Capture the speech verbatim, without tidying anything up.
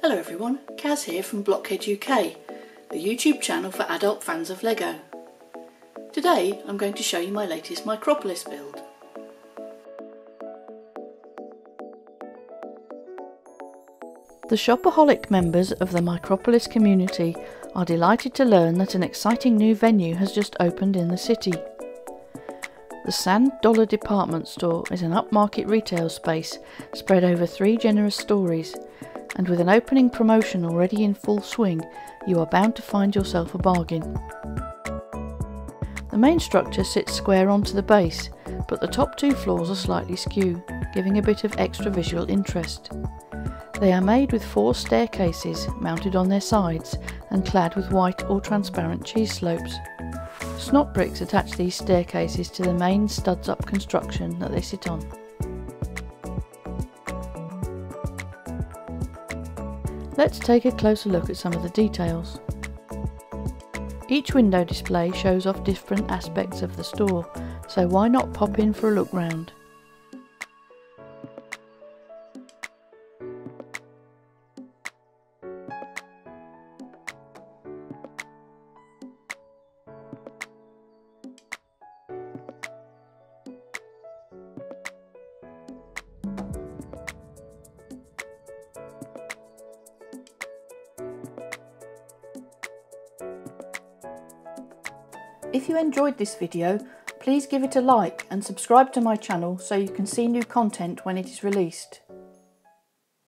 Hello everyone, Kaz here from Blockhead U K, the YouTube channel for adult fans of LEGO. Today I'm going to show you my latest Micropolis build. The shopaholic members of the Micropolis community are delighted to learn that an exciting new venue has just opened in the city. The Sand Dollar Department Store is an upmarket retail space spread over three generous stories, and with an opening promotion already in full swing, you are bound to find yourself a bargain. The main structure sits square onto the base, but the top two floors are slightly askew, giving a bit of extra visual interest. They are made with four staircases mounted on their sides and clad with white or transparent cheese slopes. SNOT bricks attach these staircases to the main studs-up construction that they sit on. Let's take a closer look at some of the details. Each window display shows off different aspects of the store, so why not pop in for a look round? If you enjoyed this video, please give it a like and subscribe to my channel so you can see new content when it is released.